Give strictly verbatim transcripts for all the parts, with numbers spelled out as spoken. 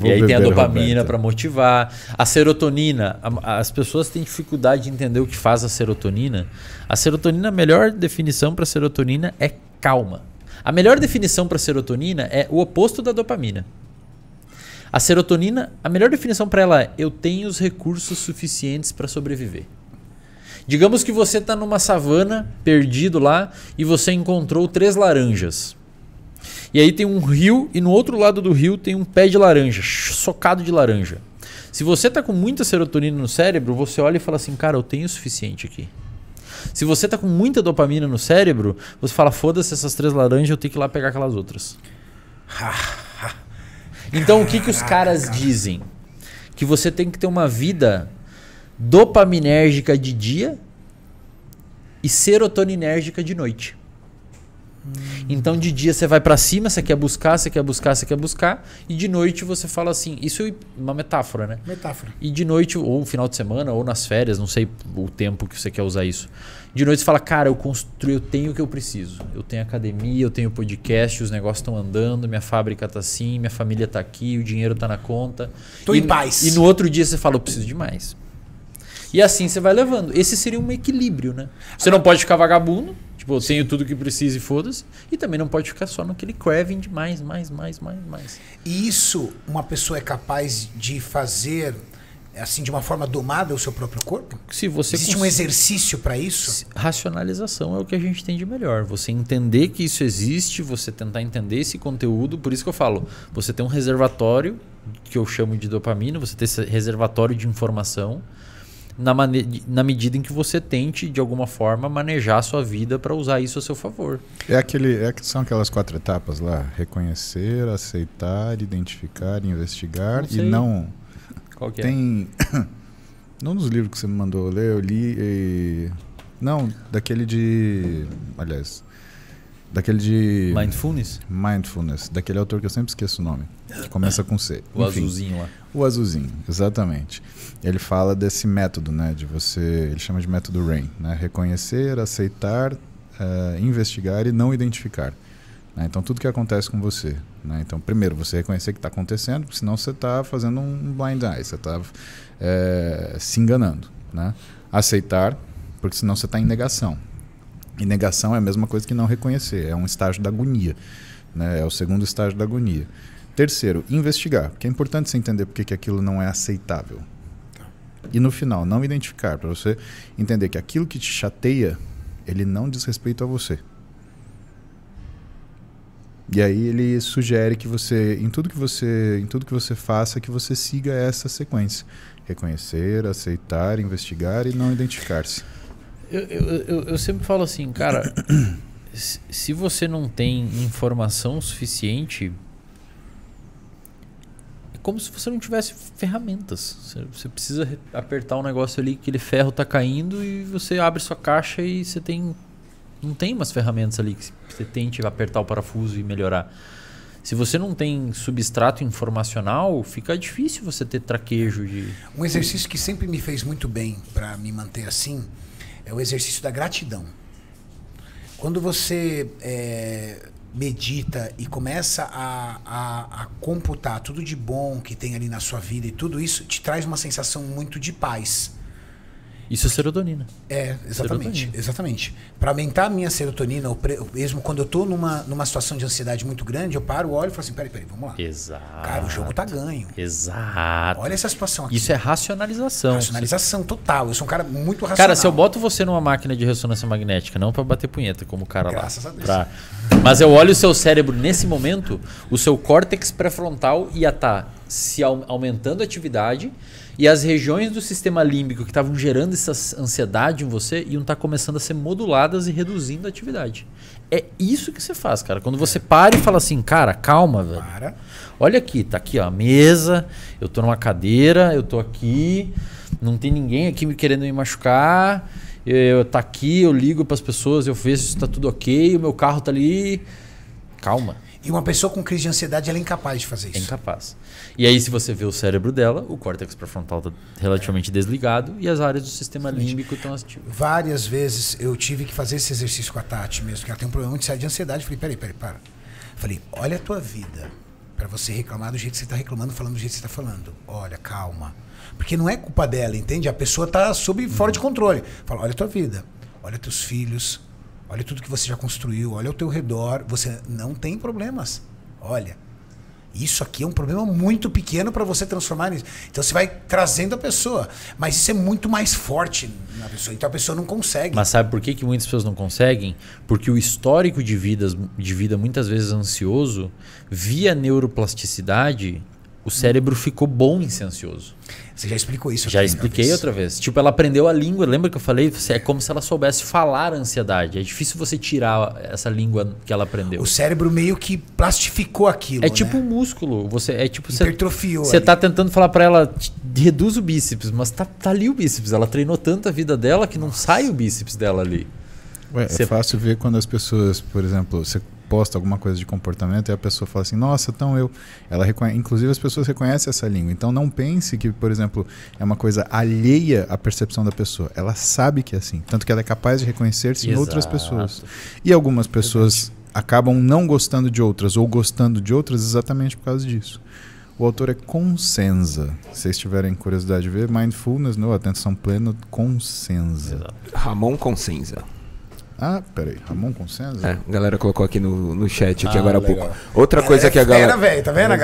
Vou e aí tem a dopamina para motivar. A serotonina, a, as pessoas têm dificuldade de entender o que faz a serotonina. A serotonina, a melhor definição para serotonina é calma. A melhor definição para serotonina é o oposto da dopamina. A serotonina, a melhor definição para ela é: eu tenho os recursos suficientes para sobreviver. Digamos que você está numa savana, perdido lá, e você encontrou três laranjas. E aí tem um rio e no outro lado do rio tem um pé de laranja, socado de laranja. Se você está com muita serotonina no cérebro, você olha e fala assim: cara, eu tenho o suficiente aqui. Se você está com muita dopamina no cérebro, você fala: foda-se essas três laranjas, eu tenho que ir lá pegar aquelas outras. Então o que, que os caras dizem? Que você tem que ter uma vida dopaminérgica de dia e serotoninérgica de noite. Hum. Então de dia você vai pra cima, você quer buscar, você quer buscar, você quer buscar, e de noite você fala assim, isso é uma metáfora, né? Metáfora. E de noite, ou no final de semana, ou nas férias, não sei o tempo que você quer usar isso. De noite você fala: cara, eu construí, eu tenho o que eu preciso. Eu tenho academia, eu tenho podcast, os negócios estão andando, minha fábrica tá assim, minha família tá aqui, o dinheiro tá na conta. Tô em paz. E no outro dia você fala: eu preciso de mais. E assim você vai levando. Esse seria um equilíbrio, né? Você não pode ficar vagabundo, tipo, eu tenho tudo que precisa e foda-se. E também não pode ficar só naquele craving de mais, mais, mais, mais, mais. E isso uma pessoa é capaz de fazer, assim, de uma forma domada o seu próprio corpo? Se você Existe cons... um exercício para isso? Racionalização é o que a gente tem de melhor. Você entender que isso existe, você tentar entender esse conteúdo. Por isso que eu falo, você tem um reservatório, que eu chamo de dopamina, você tem esse reservatório de informação. Na, na medida em que você tente, de alguma forma, manejar a sua vida para usar isso a seu favor. É aquele, é, são aquelas quatro etapas lá: reconhecer, aceitar, identificar, investigar. Não sei. E não... Qual que é? Tem... Não nos livros que você me mandou ler, eu li... E... Não, daquele de... Aliás... Daquele de... Mindfulness? Mindfulness. Daquele autor que eu sempre esqueço o nome. Que começa com C. O Enfim, azulzinho lá. O azulzinho, exatamente. Ele fala desse método, né? De você... Ele chama de método RAIN, né? Reconhecer, aceitar, uh, investigar e não identificar. Né? Então, tudo que acontece com você. Né? Então, primeiro, você reconhecer que está acontecendo, porque senão você está fazendo um blind eye. Você está é, se enganando. Né? Aceitar, porque senão você está em negação. E negação é a mesma coisa que não reconhecer, é um estágio da agonia, né? É o segundo estágio da agonia. Terceiro, investigar, porque é importante você entender porque que aquilo não é aceitável. E no final, não identificar, para você entender que aquilo que te chateia, ele não diz respeito a você. E aí ele sugere que você, em tudo que você, em tudo que você faça, que você siga essa sequência. Reconhecer, aceitar, investigar e não identificar-se. Eu, eu, eu sempre falo assim, cara, se você não tem informação suficiente, é como se você não tivesse ferramentas. Você precisa apertar um negócio ali, aquele ferro tá caindo e você abre sua caixa e você tem, não tem umas ferramentas ali que você tente apertar o parafuso e melhorar. Se você não tem substrato informacional, fica difícil você ter traquejo de... Um exercício que sempre me fez muito bem para me manter assim... É o exercício da gratidão. Quando você é, medita e começa a, a, a computar tudo de bom que tem ali na sua vida e tudo isso, te traz uma sensação muito de paz. Isso é serotonina. É, exatamente. Serotonina. Exatamente. Para aumentar a minha serotonina, mesmo quando eu estou numa, numa situação de ansiedade muito grande, eu paro, olho e falo assim, peraí, peraí, vamos lá. Exato. Cara, o jogo tá ganho. Exato. Olha essa situação aqui. Isso é racionalização. Racionalização total. Eu sou um cara muito racional. Cara, se eu boto você numa máquina de ressonância magnética, não para bater punheta, como o cara Graças lá. Graças a Deus. Pra... Mas eu olho o seu cérebro nesse momento, o seu córtex pré-frontal ia estar tá se aumentando a atividade, e as regiões do sistema límbico que estavam gerando essa ansiedade em você iam estar começando a ser moduladas e reduzindo a atividade. É isso que você faz, cara. Quando você para e fala assim, cara, calma, velho. Para. Olha aqui, tá aqui ó, a mesa, eu tô numa cadeira, eu tô aqui, não tem ninguém aqui me querendo me machucar, eu, eu tá aqui, eu ligo pras pessoas, eu vejo se tá tudo ok, o meu carro tá ali. Calma. E uma pessoa com crise de ansiedade, ela é incapaz de fazer isso. É incapaz. E aí, se você vê o cérebro dela, o córtex pré-frontal está relativamente desligado e as áreas do sistema límbico estão ativas. Várias vezes eu tive que fazer esse exercício com a Tati mesmo, que ela tem um problema de ansiedade. Eu falei, peraí, peraí, para. Eu falei, olha a tua vida. para você reclamar do jeito que você está reclamando, falando do jeito que você está falando. Olha, calma. Porque não é culpa dela, entende? A pessoa está sob fora de controle. Fala, olha a tua vida, olha teus filhos, olha tudo que você já construiu, olha o teu redor, você não tem problemas. Olha, isso aqui é um problema muito pequeno para você transformar nisso. Então você vai trazendo a pessoa, mas isso é muito mais forte na pessoa, então a pessoa não consegue. Mas sabe por que, que muitas pessoas não conseguem? Porque o histórico de, vidas, de vida muitas vezes ansioso, via neuroplasticidade, o cérebro ficou bom em ser ansioso. Você já explicou isso? Já expliquei vez. outra vez. Tipo, ela aprendeu a língua. Lembra que eu falei? É como se ela soubesse falar a ansiedade. É difícil você tirar essa língua que ela aprendeu. O cérebro meio que plastificou aquilo. É tipo, né, um músculo. Você é tipo, hipertrofiou. Você tá tentando falar para ela, reduz o bíceps, mas tá, tá ali o bíceps. Ela treinou tanto a vida dela que, nossa, não sai o bíceps dela ali. Ué, você... É fácil ver quando as pessoas, por exemplo, você posta alguma coisa de comportamento e a pessoa fala assim, nossa, então eu... Ela reconhe... Inclusive as pessoas reconhecem essa língua. Então não pense que, por exemplo, é uma coisa alheia à percepção da pessoa. Ela sabe que é assim. Tanto que ela é capaz de reconhecer-se em outras pessoas. E algumas pessoas acabam não gostando de outras ou gostando de outras exatamente por causa disso. O autor é Cosenza. Se vocês tiverem curiosidade de ver, Mindfulness, no Atenção Plena, Cosenza. Ramon Cosenza. Ah, peraí, Ramon Cosenza? É, a galera colocou aqui no, no chat aqui ah, agora há pouco. Outra coisa que a galera...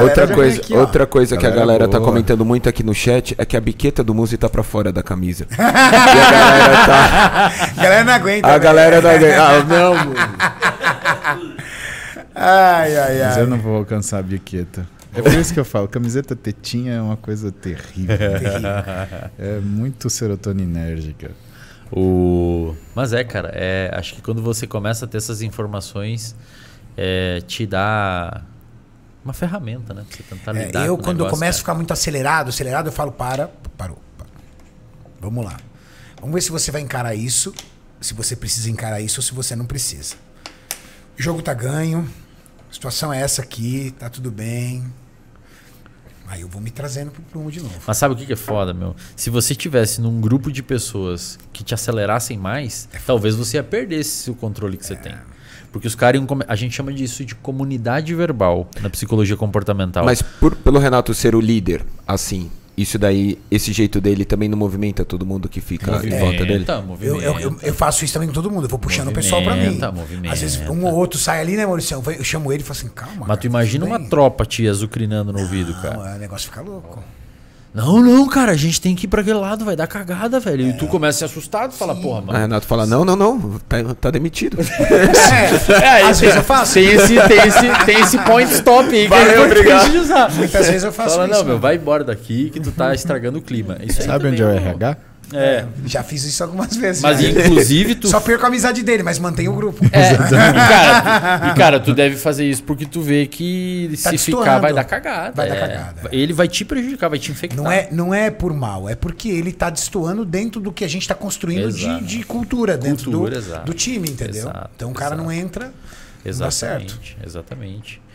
Outra coisa, aqui, outra coisa galera que a galera boa. tá comentando muito aqui no chat é que a biqueta do Muzy tá pra fora da camisa. E a galera tá... A galera não aguenta. A né? galera não aguenta. Ah, não, ai, ai, ai. Mas eu não vou alcançar a biqueta. É por isso que eu falo, camiseta tetinha é uma coisa terrível. É muito serotoninérgica. O... Mas é, cara, é... acho que quando você começa a ter essas informações, é... te dá uma ferramenta, né? Pra você tentar lidar é, eu, com quando negócio, eu começo a ficar muito acelerado, acelerado, eu falo, para, parou, parou. Vamos lá. Vamos ver se você vai encarar isso, se você precisa encarar isso ou se você não precisa. O jogo tá ganho, a situação é essa aqui, tá tudo bem. Aí eu vou me trazendo pro prumo de novo. Mas sabe o que que é foda, meu? Se você estivesse num grupo de pessoas que te acelerassem mais, é talvez você ia perder esse controle que é. você tem. Porque os caras iam... A gente chama disso de comunidade verbal na psicologia comportamental. Mas por, pelo Renato ser o líder, assim... Isso daí, esse jeito dele também não movimenta todo mundo que fica movimenta, em volta dele? Eu, eu, eu faço isso também com todo mundo, eu vou puxando movimenta, o pessoal pra mim. Movimenta. Às vezes um ou outro sai ali, né, Maurício? Eu chamo ele e falo assim, calma. Mas cara, tu imagina uma tropa te azucrinando no não, ouvido, cara. O negócio fica louco. Não, não, cara, a gente tem que ir pra aquele lado, vai dar cagada, velho. É. E tu começa a ser assustado e fala, porra, mano. Aí Renato fala, não, não, não, tá, tá demitido. É, é, às vezes eu faço. Tem esse, tem esse, tem esse point stop aí. Valeu, que obrigado. Que usar. Muitas vezes eu faço fala, isso. Fala, não, meu, vai embora daqui que tu tá estragando o clima. Isso aí. Sabe onde é o R H? É. Já fiz isso algumas vezes. Mas né? inclusive tu... Só perco a amizade dele, mas mantém o grupo. É. E, cara, tu, e cara, tu deve fazer isso porque tu vê que tá se ficar vai dar cagada. Vai é. dar cagada. Ele vai te prejudicar, vai te infectar. Não é, não é por mal, é porque ele tá destoando dentro do que a gente tá construindo de, de cultura, dentro cultura, do, do time, entendeu? Exato, então o cara exato. não entra, exatamente, não dá certo. Exatamente.